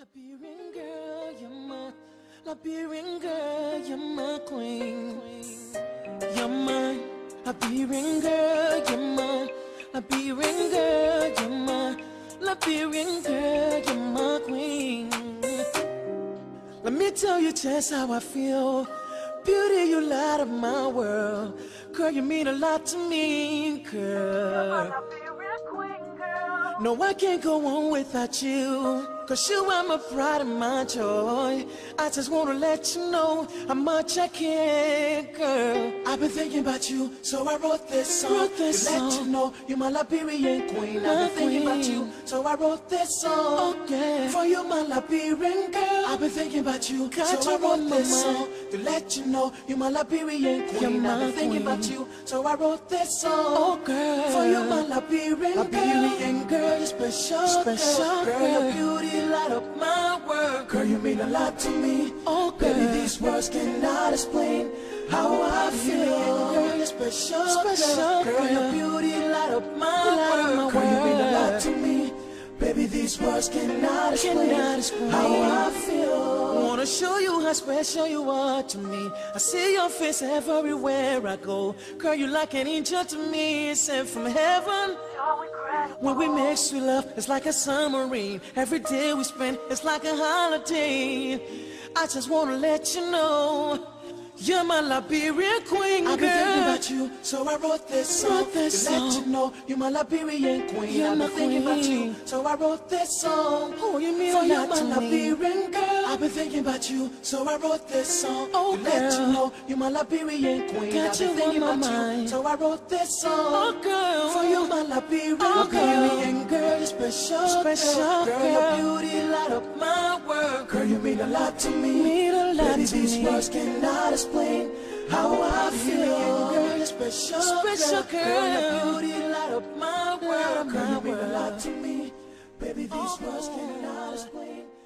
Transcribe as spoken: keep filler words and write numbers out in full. Liberian girl, you're my Liberian girl, you're my queen. You're my Liberian girl, you're my Liberian girl, you're my Liberian girl, you're my queen. Let me tell you just how I feel. Beauty, you light up my world. Girl, you mean a lot to me, girl. No, I can't go on without you, 'cause you are my pride and my joy. I just wanna let you know how much I care, girl. I've been thinking about you, so I wrote this song. Wrote this to song. Let you know you're my Liberian queen. My I've been queen. Thinking about you, so I wrote this song. Okay. For you, my Liberian girl. I've been thinking about you, got so you I wrote this song. To let you know you're my Liberian queen. You're my I've been thinking queen. About you, so I wrote this song. Oh, girl. For you, my Liberian, Liberian girl. girl. You're special, special girl. Girl, your beauty light up my world. Girl, you mean a lot to me. Oh, girl. Baby, these words cannot explain how I feel. Girl, you're special, special girl. Girl, your beauty light up my world. Girl, you mean a lot to me. Baby, these words cannot explain, cannot explain how I feel. I wanna show you how special you are to me. I see your face everywhere I go. Girl, you're like an angel to me, sent from heaven. When we make sweet love, it's like a submarine. Every day we spend, it's like a holiday. I just wanna let you know, you're my Liberian queen, girl. I've been thinking about you, so I wrote this song. Wrote this to song. Let you know, you're my Liberian queen. You're I've been thinking about you, so I wrote this song. Oh, you mean so you're my Liberian girl. I've been thinking about you, so I wrote this song. Oh, girl. Let you know, you're my Liberian queen. Got I've been you thinking on my about mind. You, so I wrote this song. Oh, girl. For you, my Liberian, oh, Liberian girl. You're special, special girl. Girl, your beauty light up my world. Girl, you mean a lot to me. Mean a lot Baby, to these me. Words cannot explain how I feel. Girl, you're special, special girl. Girl, your beauty light up my world. Girl, you mean a lot to me. Baby, these words cannot explain.